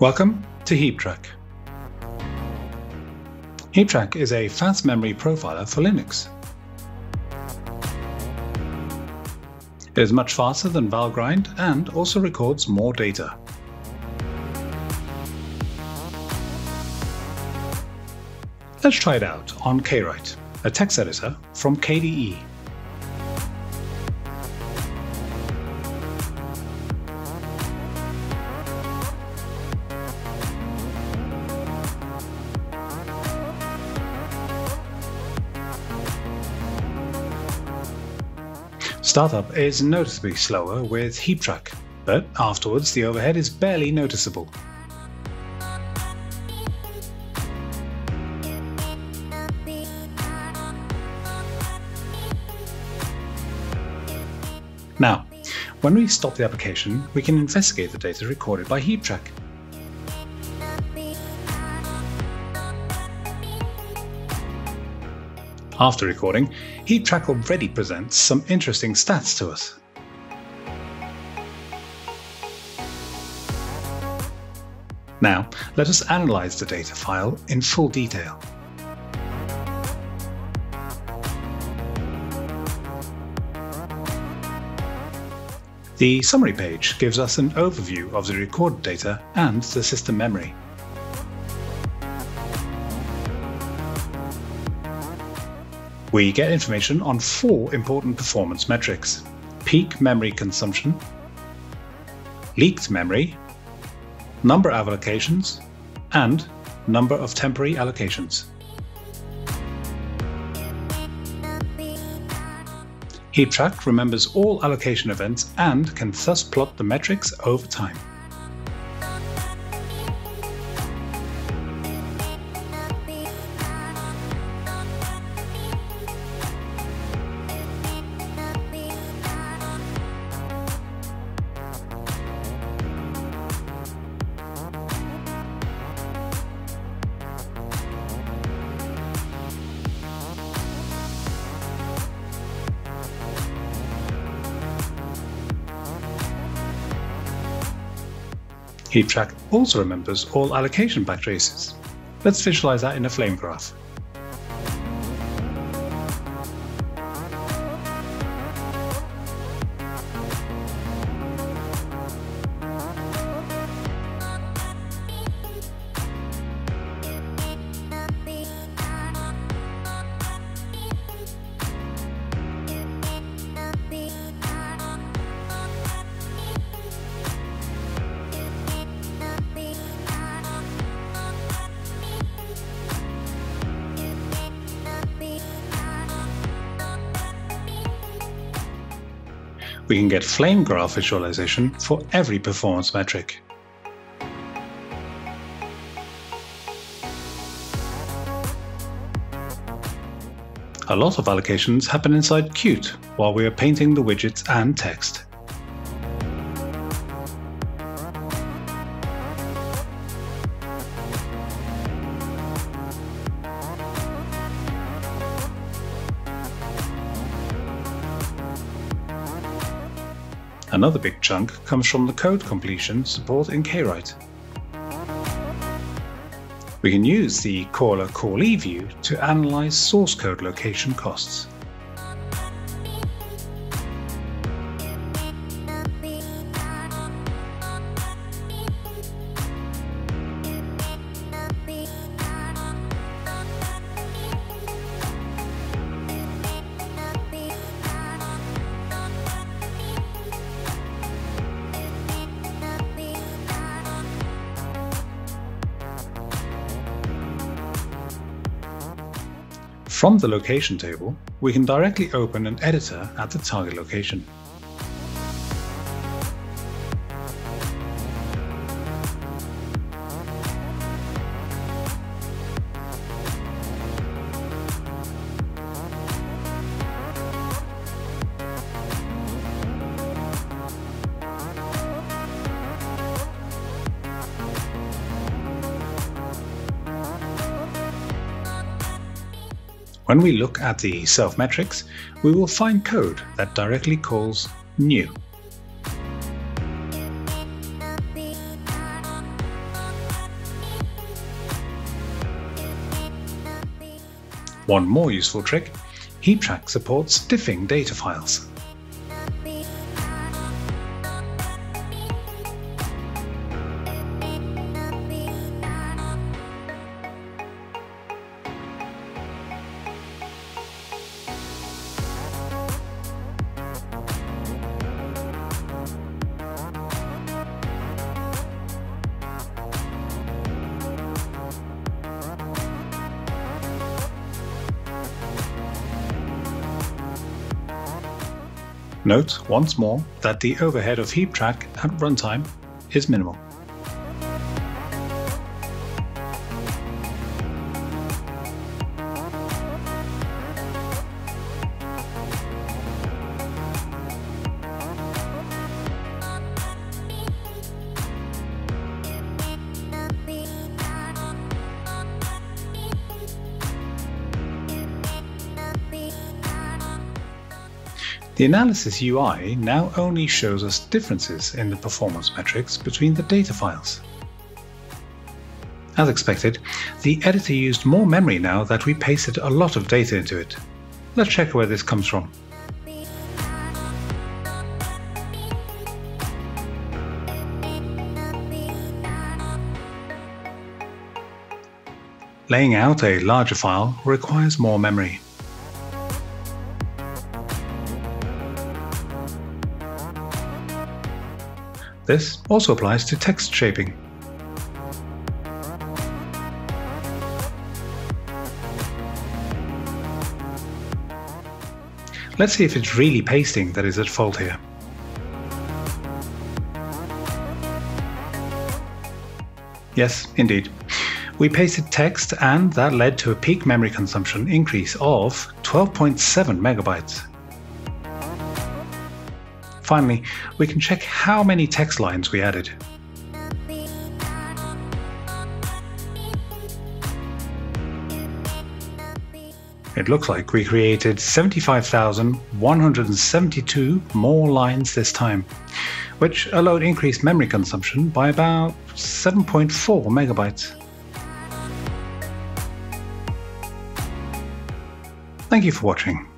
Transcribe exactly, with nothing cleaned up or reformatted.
Welcome to Heaptrack. Heaptrack is a fast memory profiler for Linux. It is much faster than Valgrind and also records more data. Let's try it out on KWrite, a text editor from K D E. Startup is noticeably slower with Heaptrack, but afterwards the overhead is barely noticeable. Now, when we stop the application, we can investigate the data recorded by Heaptrack. After recording, Heaptrack already presents some interesting stats to us. Now, let us analyze the data file in full detail. The summary page gives us an overview of the recorded data and the system memory. We get information on four important performance metrics: peak memory consumption, leaked memory, number of allocations, and number of temporary allocations. Heaptrack remembers all allocation events and can thus plot the metrics over time. Heaptrack also remembers all allocation backtraces. Let's visualize that in a flame graph. We can get flame graph visualization for every performance metric. A lot of allocations happen inside Qt while we are painting the widgets and text. Another big chunk comes from the code completion support in KWrite. We can use the caller callee view to analyze source code location costs. From the location table, we can directly open an editor at the target location. When we look at the self metrics, we will find code that directly calls new. One more useful trick, Heaptrack supports diffing data files. Note once more that the overhead of Heaptrack at runtime is minimal. The analysis U I now only shows us differences in the performance metrics between the data files. As expected, the editor used more memory now that we pasted a lot of data into it. Let's check where this comes from. Laying out a larger file requires more memory. This also applies to text shaping. Let's see if it's really pasting that is at fault here. Yes, indeed. We pasted text and that led to a peak memory consumption increase of twelve point seven megabytes. Finally, we can check how many text lines we added. It looks like we created seventy-five thousand one hundred seventy-two more lines this time, which allowed increased memory consumption by about seven point four megabytes. Thank you for watching.